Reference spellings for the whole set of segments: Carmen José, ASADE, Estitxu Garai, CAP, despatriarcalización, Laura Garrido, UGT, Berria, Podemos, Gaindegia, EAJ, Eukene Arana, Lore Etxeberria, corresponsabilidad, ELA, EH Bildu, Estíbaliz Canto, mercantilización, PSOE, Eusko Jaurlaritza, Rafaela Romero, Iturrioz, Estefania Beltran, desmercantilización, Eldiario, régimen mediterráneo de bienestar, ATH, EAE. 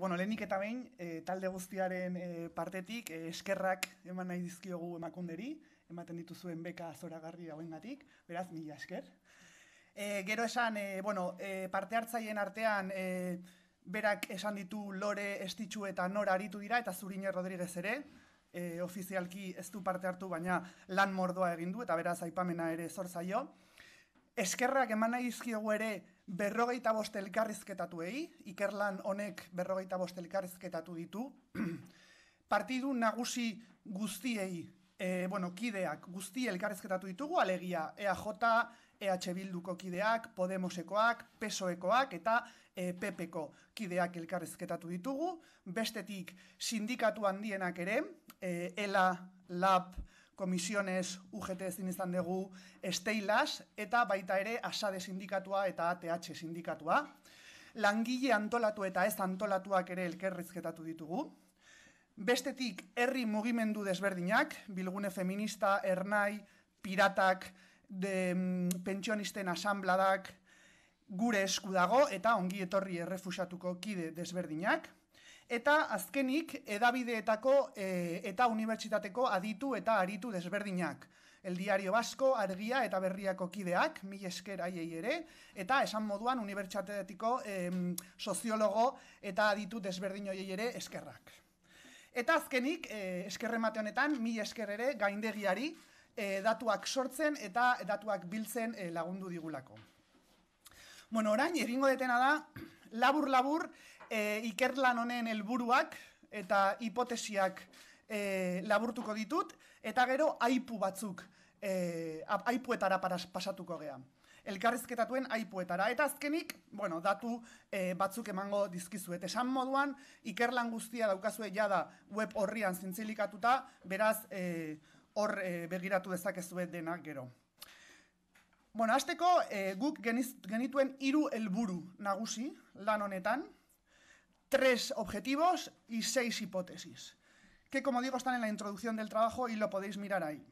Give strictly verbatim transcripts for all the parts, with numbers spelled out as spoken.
Bueno, lehenik eta behin, talde guztiaren partetik eskerrak eman nahi dizkiogu Emakunderi, ematen dituzuen beka zoragarri hauengatik, beraz, mila esker. Gero esan, parte hartzaileen artean berak esan ditu Lore, Estitxu eta Nora aritu dira, eta Zuriñez Rodríguez ere, ofizialki ez du parte hartu, baina lan mordoa egin du, eta beraz, aipamena ere zor zaio. Eskerrak eman nahi dizkiogu ere, berrogeita bost elkarrizketatuei, ikerlan honek berrogeita bost elkarrizketatu ditu. Partidu nagusi guztiei, bueno, kideak guzti elkarrizketatu ditugu, alegia E A J, E H Bilduko kideak, Podemosekoak, PSOEkoak eta P P ko kideak elkarrizketatu ditugu. Bestetik sindikatu handienak ere, E L A, L A B, komisiones, U G T ezin izan dugu, esteilas, eta baita ere ASADE sindikatua eta A T H sindikatua. Langile antolatu eta ez antolatuak ere elkarrizketatu ditugu. Bestetik, herri mugimendu desberdinak, bilgune feminista, ernai, piratak, pentsionisten asambladak, gure eskudago eta ongi etorri errefusatuko kide desberdinak. Eta azkenik edabideetako eta unibertsitateko aditu eta aritu desberdinak. Eldiario Basko, Argia eta Berriako kideak, mila esker haiei ere, eta esan moduan unibertsitatetiko soziologo eta aditu desberdin horiei ere eskerrak. Eta azkenik, eskerremate honetan, mila esker ere gaindegiari datuak sortzen eta datuak biltzen lagundu digulako. Bueno, orain, egingo detena da, labur-labur, ikerlan honen helburuak eta hipotesiak laburtuko ditut, eta gero aipu batzuk, aipuetara pasatuko gea. Elkarrizketatuen aipuetara. Eta azkenik, bueno, datu batzuk emango dizkizuet. Esan moduan, ikerlan guztia daukazue jada web horrian zintzilikatuta, beraz, hor begiratu dezakezuet denak gero. Bueno, hasteko guk genituen hiru helburu nagusi lan honetan, tres objetivos y seis hipótesis, que como digo están en la introducción del trabajo y lo podéis mirar ahí.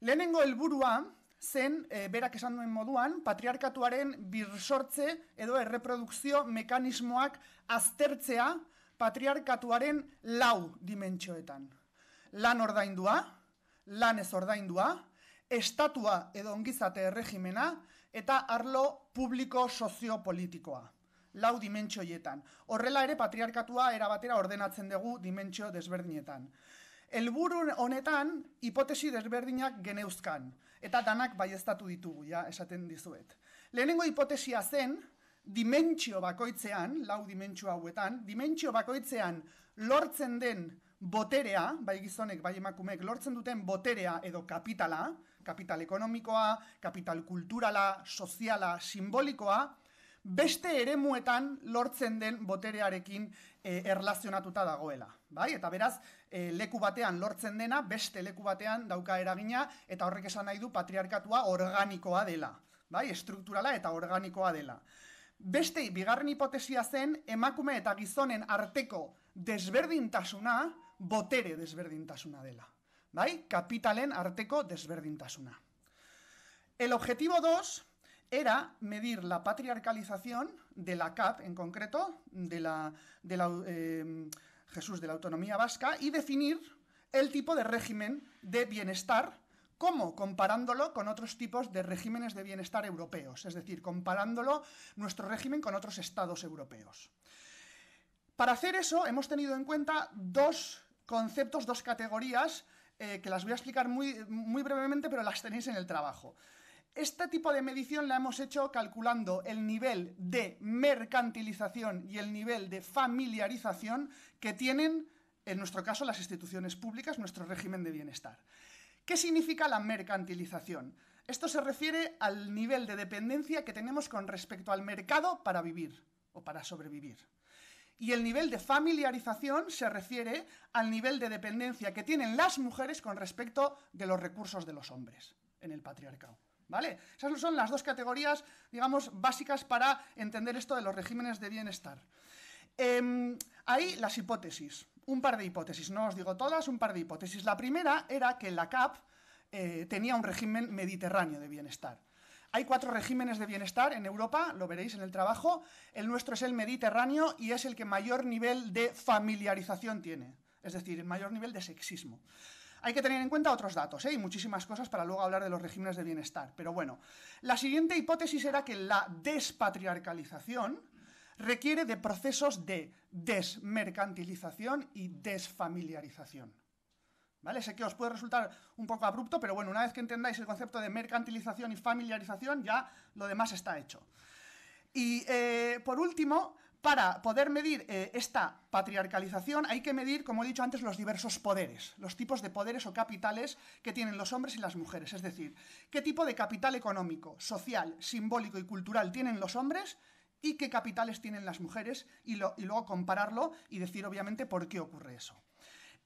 Lehenengo helburua zen, berak esan duen moduan, patriarkatuaren birsortze edo erreprodukzio mekanismoak aztertzea patriarkatuaren lau dimentsioetan. Lan ordaindua, lan ez ordaindua, estatua edo ongizate erregimena eta arlo publiko soziopolitikoa. Lau dimentsioietan. Horrela ere patriarkatua erabatera ordenatzen dugu dimentsio desberdinetan. Helburu honetan hipotesi desberdinak geneuzkan, eta danak baieztatu ditugu, ja, esaten dizuet. Lehenengo hipotesia zen, dimentsio bakoitzean, lau dimentsio hauetan, dimentsio bakoitzean lortzen den boterea, bai gizonek, bai emakumeek, lortzen duten boterea edo kapitala, kapital ekonomikoa, kapital kulturala, soziala, simbolikoa, beste eremuetan lortzen den boterearekin erlazionatuta dagoela. Eta beraz, leku batean lortzen dena, beste leku batean dauka eragina, eta horrek esan nahi du patriarkatua organikoa dela. Estrukturala eta organikoa dela. Beste, bigarren hipotesia zen, emakume eta gizonen arteko desberdintasuna, botere desberdintasuna dela. Kapitalen arteko desberdintasuna. El objetivo dos era medir la patriarcalización de la C A P, en concreto, de la, de la, eh, Jesús, de la autonomía vasca, y definir el tipo de régimen de bienestar, ¿cómo? Comparándolo con otros tipos de regímenes de bienestar europeos, es decir, comparándolo nuestro régimen con otros estados europeos. Para hacer eso hemos tenido en cuenta dos conceptos, dos categorías, eh, que las voy a explicar muy, muy brevemente, pero las tenéis en el trabajo. Este tipo de medición la hemos hecho calculando el nivel de mercantilización y el nivel de familiarización que tienen, en nuestro caso, las instituciones públicas, nuestro régimen de bienestar. ¿Qué significa la mercantilización? Esto se refiere al nivel de dependencia que tenemos con respecto al mercado para vivir o para sobrevivir. Y el nivel de familiarización se refiere al nivel de dependencia que tienen las mujeres con respecto de los recursos de los hombres en el patriarcado. ¿Vale? Esas son las dos categorías, digamos, básicas para entender esto de los regímenes de bienestar. Eh, ahí las hipótesis, un par de hipótesis, no os digo todas, un par de hipótesis. La primera era que la C A P eh, tenía un régimen mediterráneo de bienestar. Hay cuatro regímenes de bienestar en Europa, lo veréis en el trabajo. El nuestro es el mediterráneo y es el que mayor nivel de familiarización tiene, es decir, el mayor nivel de sexismo. Hay que tener en cuenta otros datos, ¿eh? Y muchísimas cosas para luego hablar de los regímenes de bienestar. Pero bueno, la siguiente hipótesis era que la despatriarcalización requiere de procesos de desmercantilización y desfamiliarización. ¿Vale? Sé que os puede resultar un poco abrupto, pero bueno, una vez que entendáis el concepto de mercantilización y familiarización, ya lo demás está hecho. Y eh, por último, para poder medir eh, esta patriarcalización hay que medir, como he dicho antes, los diversos poderes, los tipos de poderes o capitales que tienen los hombres y las mujeres. Es decir, qué tipo de capital económico, social, simbólico y cultural tienen los hombres y qué capitales tienen las mujeres, y, lo, y luego compararlo y decir, obviamente, por qué ocurre eso.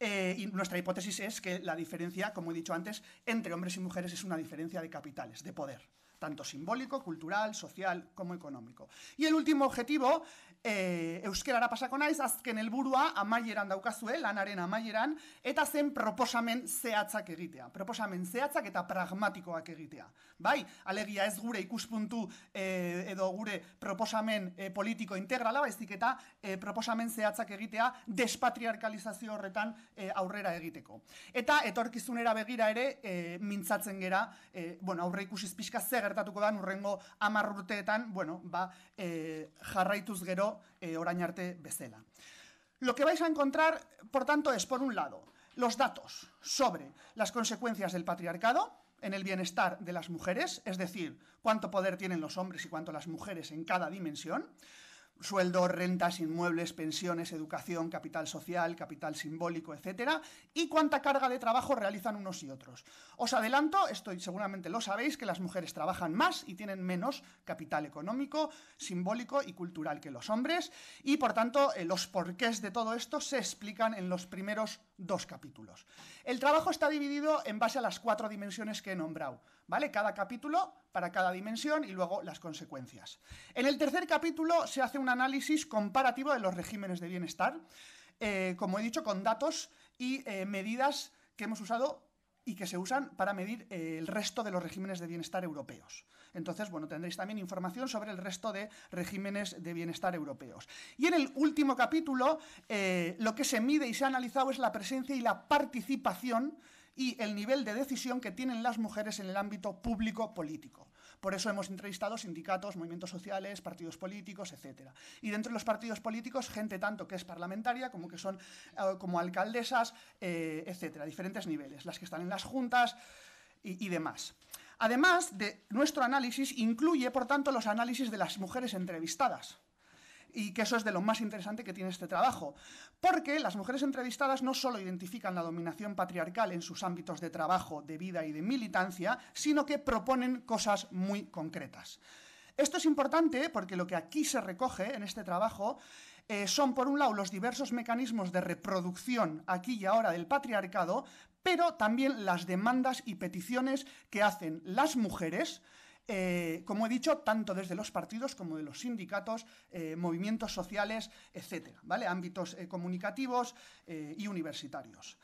Eh, y nuestra hipótesis es que la diferencia, como he dicho antes, entre hombres y mujeres es una diferencia de capitales, de poder, tanto simbólico, cultural, social como económico. Y el último objetivo, eh, euskerara pasako naiz, azken helburua amaieran daukazue, lanaren amaieran, eta zen proposamen zehatzak egitea, proposamen zehatzak eta pragmatikoak egitea. Bai, alegia ez gure ikuspuntu eh, edo gure proposamen eh, politiko integrala, baizik eta eh, proposamen zehatzak egitea despatriarkalizazio horretan eh, aurrera egiteko. Eta etorkizunera begira ere eh, mintzatzen gera, eh, bueno, aurre ikusiz pixka zer gertatuko da urrengo hamar urteetan, bueno, ba, eh, jarraituz gero eh, orain arte bezala. Lo que vais a encontrar, por tanto, es, por un lado, los datos sobre las consecuencias del patriarcado en el bienestar de las mujeres, es decir, cuánto poder tienen los hombres y cuánto las mujeres en cada dimensión, sueldos, rentas, inmuebles, pensiones, educación, capital social, capital simbólico, etcétera, y cuánta carga de trabajo realizan unos y otros. Os adelanto, esto seguramente lo sabéis, que las mujeres trabajan más y tienen menos capital económico, simbólico y cultural que los hombres, y por tanto eh, los porqués de todo esto se explican en los primeros dos capítulos. El trabajo está dividido en base a las cuatro dimensiones que he nombrado, ¿vale? Cada capítulo para cada dimensión y luego las consecuencias. En el tercer capítulo se hace un análisis comparativo de los regímenes de bienestar, eh, como he dicho, con datos y eh, medidas que hemos usado y que se usan para medir eh, el resto de los regímenes de bienestar europeos. Entonces, bueno, tendréis también información sobre el resto de regímenes de bienestar europeos. Y en el último capítulo, eh, lo que se mide y se ha analizado es la presencia y la participación y el nivel de decisión que tienen las mujeres en el ámbito público-político. Por eso hemos entrevistado sindicatos, movimientos sociales, partidos políticos, etcétera. Y dentro de los partidos políticos, gente tanto que es parlamentaria como que son eh, como alcaldesas, eh, etcétera. Diferentes niveles, las que están en las juntas y, y demás. Además de nuestro análisis, incluye, por tanto, los análisis de las mujeres entrevistadas. Y que eso es de lo más interesante que tiene este trabajo, porque las mujeres entrevistadas no solo identifican la dominación patriarcal en sus ámbitos de trabajo, de vida y de militancia, sino que proponen cosas muy concretas. Esto es importante porque lo que aquí se recoge en este trabajo eh, son, por un lado, los diversos mecanismos de reproducción aquí y ahora del patriarcado, pero también las demandas y peticiones que hacen las mujeres, Eh, como he dicho, tanto desde los partidos como de los sindicatos, eh, movimientos sociales, etcétera, ¿vale? Ámbitos eh, comunicativos eh, y universitarios.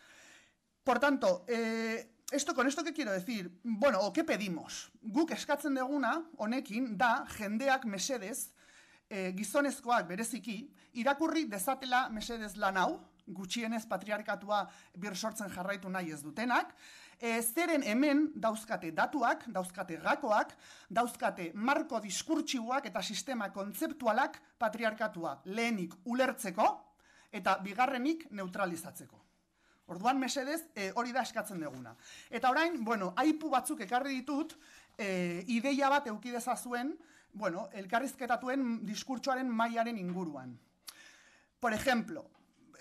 Por tanto, eh, esto, ¿con esto qué quiero decir? Bueno, ¿o qué pedimos? Guk eskatzen deguna, honekin, da, jendeak mesedez, eh, gizonezkoak bereziki, irakurri dezatela mesedez lan hau, gutxienez patriarkatua birsortzen jarraitu nahi ez dutenak, E, zeren hemen dauzkate datuak, dauzkate gakoak, dauzkate marko diskurtsiboak eta sistema kontzeptualak patriarkatua lehenik ulertzeko eta bigarrenik neutralizatzeko. Orduan mesedez e, hori da eskatzen deguna. Eta orain, bueno, aipu batzuk ekarri ditut, e, ideia bat eukideza zuen, bueno, elkarrizketatuen diskurtsoaren mailaren inguruan. Por ejemplo,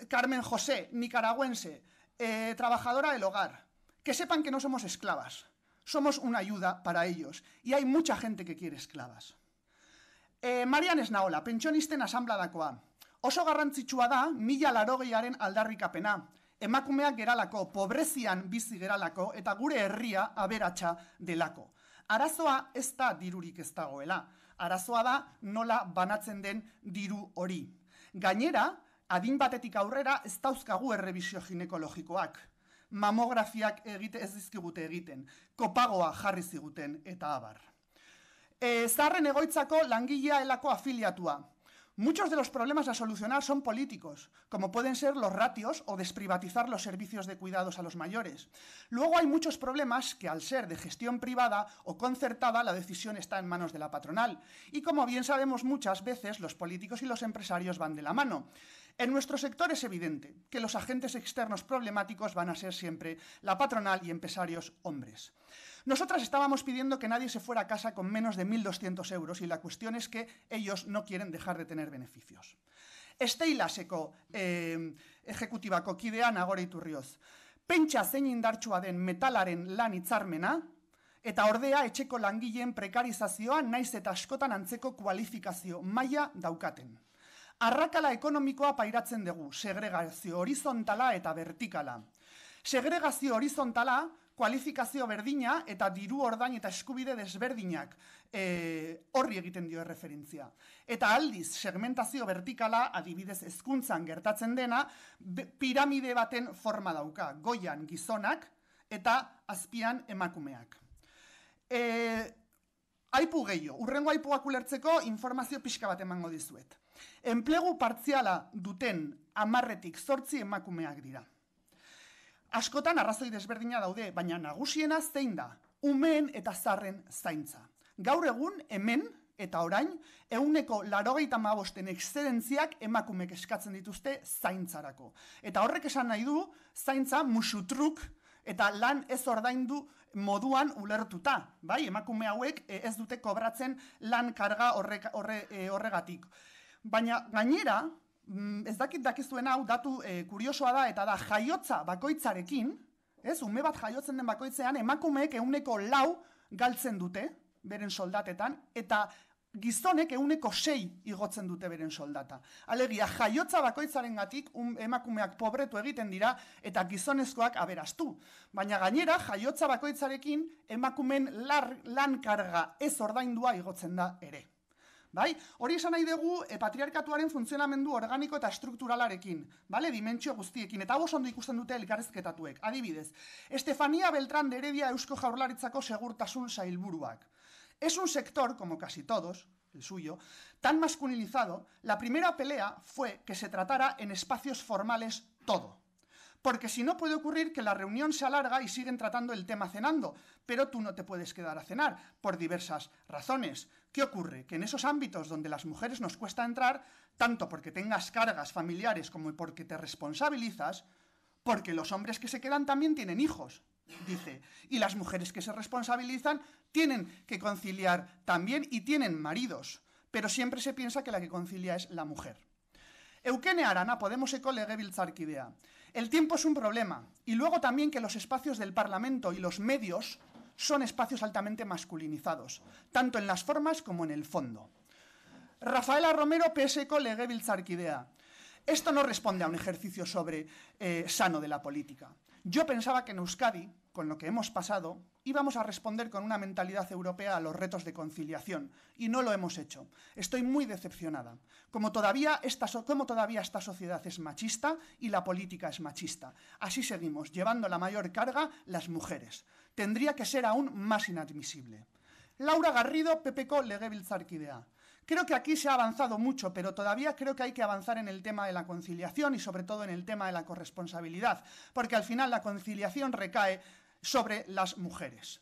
Carmen José, nicaragüense, e, trabajadora del hogar. Que sepan que no somos esclavas, somos una ayuda para ellos. Y hay mucha gente que quiere esclavas. E, Marian ez naola, pentsionisten asanbladakoa. Oso garrantzitsua da, mila larogeiaren aldarrikapena. Emakumeak geralako, pobrezian bizi geralako, eta gure herria aberatsa delako. Arazoa ez da dirurik ez dagoela. Arazoa da nola banatzen den diru hori. Gainera, adin batetik aurrera ez dauzkagu errebisio ginekologikoak. Mamografiak egite ez dizkigute egiten, kopagoa jarri ziguten eta abar. Zaharren egoitzako langilea elako afiliatua. Muchos de los problemas a solucionar son políticos, como pueden ser los ratios o desprivatizar los servicios de cuidados a los mayores. Luego hay muchos problemas que, al ser de gestión privada o concertada, la decisión está en manos de la patronal. Y como bien sabemos, muchas veces los políticos y los empresarios van de la mano. En nuestro sector es evidente que los agentes externos problemáticos van a ser siempre la patronal y empresarios hombres. Nosotras estábamos pidiendo que nadie se fuera a casa con menos de mil doscientos euros y la cuestión es que ellos no quieren dejar de tener beneficios. Esteilazeko eh, ejecutibako kidean agora Iturrioz. Pentsa zein indartsua den metalaren lan hitzarmena eta ordea etxeko langileen prekarizazioa naiz eta askotan antzeko kualifikazio maila daukaten. Arrakala ekonomikoa pairatzen dugu, segregazio horizontala eta vertikala. Segregazio horizontala, kualifikazio berdina eta diru ordain eta eskubide desberdinak horri egiten dio erreferentzia. Eta aldiz, segmentazio bertikala, adibidez hezkuntzan gertatzen dena, piramide baten forma dauka, goian gizonak eta azpian emakumeak. Aipu gehiago, urrengo aipuak ulertzeko informazio pixka bat emango dizuet. Enplegu partziala duten hamarretik zortzi emakumeak dira. Askotan arrazoi desberdina daude, baina nagusiena zein da, umeen eta zaharren zaintza. Gaur egun, hemen eta orain, ehuneko laurogeita hamabosten exzedentziak emakumeek eskatzen dituzte zaintzarako. Eta horrek esan nahi du, zaintza musutruk eta lan ez ordaindu moduan ulertuta. Bai, emakume hauek ez dute kobratzen lan karga horregatik. Baina gainera, ez dakit dakizuen hau, datu kuriosoa da, eta da jaiotza bakoitzarekin, ez, ume bat jaiotzen den bakoitzean, emakumeek ehuneko lau galtzen dute, beren soldatetan, eta gizonek ehuneko sei igotzen dute beren soldata. Alegia, jaiotza bakoitzaren gatik, emakumeak pobretu egiten dira, eta gizonezkoak aberastu. Baina gainera, jaiotza bakoitzarekin, emakumen lan karga ez ordaindua igotzen da ere. Hori esan nahi dugu patriarkatuaren funtzionamendu organiko eta strukturalarekin, dimentsio guztiekin, eta oso ondo ikusten dute elkarrezketatuek. Adibidez, Estefania Beltran de Berria Eusko Jaurlaritzako segurtasun sailburuak. Es un sector, como casi todos, el suyo, tan masculinizado, la primera pelea fue que se tratara en espacios formales todo. Porque si no puede ocurrir que la reunión se alarga y siguen tratando el tema cenando, pero tú no te puedes quedar a cenar, por diversas razones. ¿Qué ocurre? Que en esos ámbitos donde las mujeres nos cuesta entrar, tanto porque tengas cargas familiares como porque te responsabilizas, porque los hombres que se quedan también tienen hijos, dice, y las mujeres que se responsabilizan tienen que conciliar también y tienen maridos, pero siempre se piensa que la que concilia es la mujer. Eukene Arana, Podemoseko legebiltzarkidea. El tiempo es un problema, y luego también que los espacios del Parlamento y los medios son espacios altamente masculinizados, tanto en las formas como en el fondo. Rafaela Romero, P S Eko legebiltzarkidea. Esto no responde a un ejercicio sobre eh, sano de la política. Yo pensaba que en Euskadi, con lo que hemos pasado, íbamos a responder con una mentalidad europea a los retos de conciliación, y no lo hemos hecho. Estoy muy decepcionada. Como todavía esta, como todavía esta sociedad es machista y la política es machista. Así seguimos, llevando la mayor carga las mujeres. Tendría que ser aún más inadmisible. Laura Garrido, P P Ko legebiltzarkidea. Creo que aquí se ha avanzado mucho, pero todavía creo que hay que avanzar en el tema de la conciliación y sobre todo en el tema de la corresponsabilidad, porque al final la conciliación recae sobre las mujeres.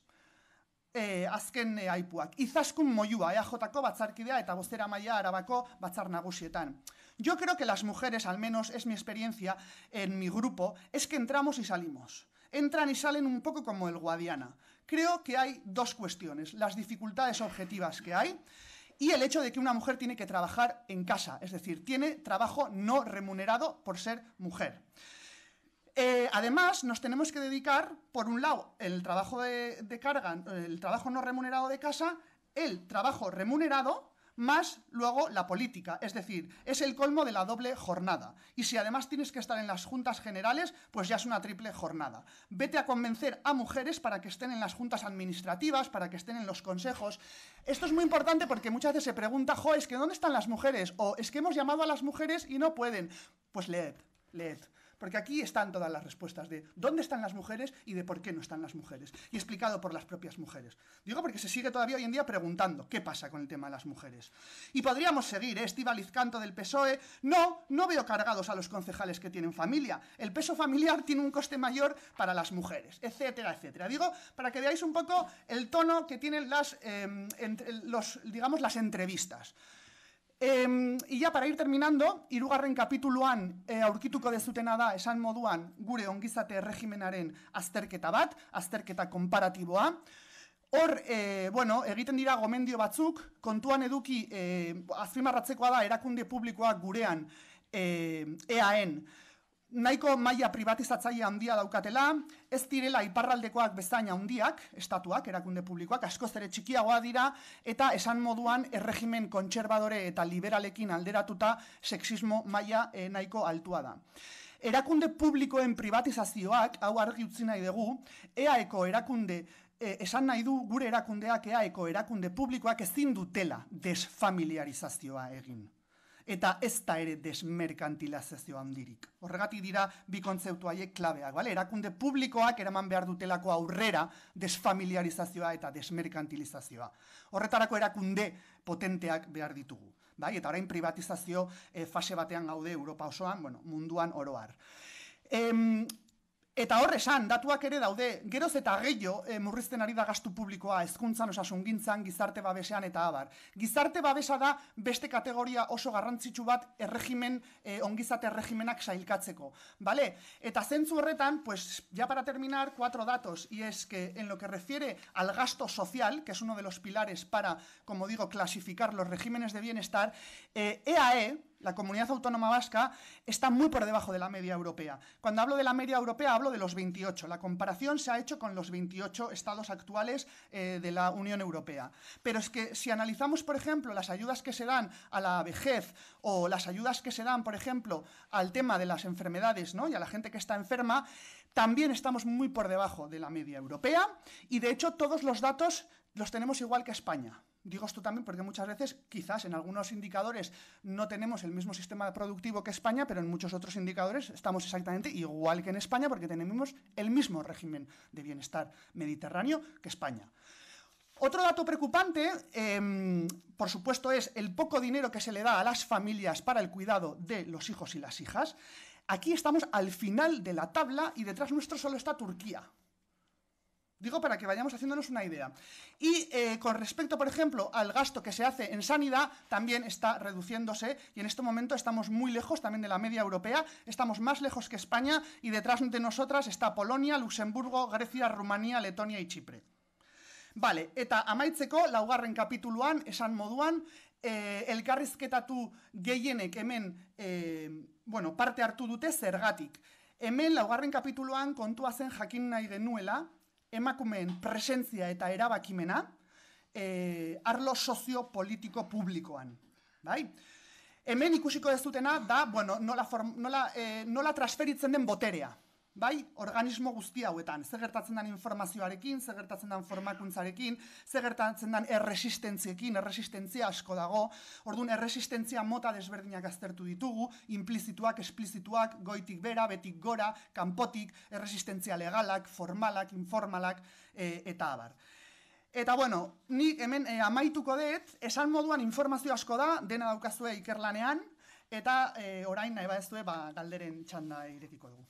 Azken aipuak. Izaskun moiua, E A Jotako batzarkidea eta bozera maila arabako batzar nagusietan. Yo creo que las mujeres, al menos es mi experiencia en mi grupo, es que entramos y salimos. Entran y salen un poco como el Guadiana. Creo que hay dos cuestiones, las dificultades objetivas que hay y el hecho de que una mujer tiene que trabajar en casa, es decir, tiene trabajo no remunerado por ser mujer. Eh, además, nos tenemos que dedicar, por un lado, el trabajo de, de carga, el trabajo no remunerado de casa, el trabajo remunerado, más luego la política, es decir, es el colmo de la doble jornada. Y si además tienes que estar en las juntas generales, pues ya es una triple jornada. Vete a convencer a mujeres para que estén en las juntas administrativas, para que estén en los consejos. Esto es muy importante porque muchas veces se pregunta, jo, es que ¿dónde están las mujeres? O es que hemos llamado a las mujeres y no pueden. Pues leed, leed. Porque aquí están todas las respuestas de dónde están las mujeres y de por qué no están las mujeres. Y explicado por las propias mujeres. Digo porque se sigue todavía hoy en día preguntando qué pasa con el tema de las mujeres. Y podríamos seguir, ¿eh? Estíbaliz Canto del P S O E. No, no veo cargados a los concejales que tienen familia. El peso familiar tiene un coste mayor para las mujeres, etcétera, etcétera. Digo, para que veáis un poco el tono que tienen las, eh, entre, los, digamos, las entrevistas. E, y ya para ir terminando, hirugarren kapituluan e, aurkituko dezutena da esan moduan gure ongizate regimenaren azterketa bat, azterketa konparatiboa. Hor, e, bueno, egiten dira gomendio batzuk, kontuan eduki e, azpimarratzekoa da erakunde publikoa gurean e, E A N. Nahiko maila privatizatzaia handia daukatela, ez direla iparraldekoak bezain handiak, estatuak, erakunde publikoak, askoz ere txikiagoa dira, eta esan moduan erregimen kontserbadore eta liberalekin alderatuta sexismo maila eh, nahiko altua da. Erakunde publikoen privatizazioak, hau argi utzi nahi dugu, E A Eko erakunde, eh, esan nahi du gure erakundeak E A Eko erakunde publikoak ezin dutela desfamiliarizazioa egin. Eta ez da ere desmerkantilazazio handirik. Horregatik dira bi kontzeptu haiek klabeak, bale? Erakunde publikoak eraman behar dutelako aurrera desfamiliarizazioa eta desmerkantilizazioa. Horretarako erakunde potenteak behar ditugu, bai? Eta orain privatizazio eh, fase batean gaude Europa osoan, bueno, munduan oroar. Em... Eta hor esan, datuak ere daude, geroz eta gehiago e, murrizten ari da gastu publikoa, hezkuntzan, osasungintzan, gizarte babesean eta abar. Gizarte babesa da beste kategoria oso garrantzitsu bat erregimen, e, ongizate erregimenak sailkatzeko, ¿vale? Eta zentzu horretan, pues, ya para terminar, cuatro datos, y es que en lo que refiere al gasto social, que es uno de los pilares para, como digo, clasificar los regímenes de bienestar, eh, E A E, la comunidad autónoma vasca, está muy por debajo de la media europea. Cuando hablo de la media europea, hablo de los veintiocho. La comparación se ha hecho con los veintiocho estados actuales eh, de la Unión Europea. Pero es que si analizamos, por ejemplo, las ayudas que se dan a la vejez o las ayudas que se dan, por ejemplo, al tema de las enfermedades, ¿no?, y a la gente que está enferma, también estamos muy por debajo de la media europea. Y, de hecho, todos los datos los tenemos igual que España. Digo esto también porque muchas veces, quizás en algunos indicadores no tenemos el mismo sistema productivo que España, pero en muchos otros indicadores estamos exactamente igual que en España porque tenemos el mismo régimen de bienestar mediterráneo que España. Otro dato preocupante, eh, por supuesto, es el poco dinero que se le da a las familias para el cuidado de los hijos y las hijas. Aquí estamos al final de la tabla y detrás nuestro solo está Turquía. Digo, para que vayamos haciéndonos una idea. Y eh, con respecto, por ejemplo, al gasto que se hace en sanidad, también está reduciéndose y en este momento estamos muy lejos también de la media europea, estamos más lejos que España y detrás de nosotras está Polonia, Luxemburgo, Grecia, Rumanía, Letonia y Chipre. Vale, eta amaitzeko, laugarren kapituluan, esan moduan, eh, elkarrizketatu gehienek hemen, eh, bueno, parte hartu dute zergatik. Hemen, laugarren kapituluan, kontua zen jakin nahi genuela, emakumeen presentzia eta erabakimena eh, arlo soziopolitiko publikoan, bai? Hemen ikusiko ez dutena da, bueno, nola, form, nola, eh, nola transferitzen den boterea, bai? Organismo guzti hauetan, zer gertatzen den informazioarekin, zer gertatzen den formakuntzarekin, zer gertatzen den erresistentziekin, erresistentzia asko dago, orduan erresistentzia mota desberdinak aztertu ditugu, implizituak, esplizituak, goitik bera, betik gora, kanpotik, erresistentzia legalak, formalak, informalak, e, eta abar. Eta, bueno, ni hemen e, amaituko dut, esan moduan informazio asko da, dena daukazue ikerlanean, eta e, orain nahi badezue ba, galderen txanda irekiko dugu.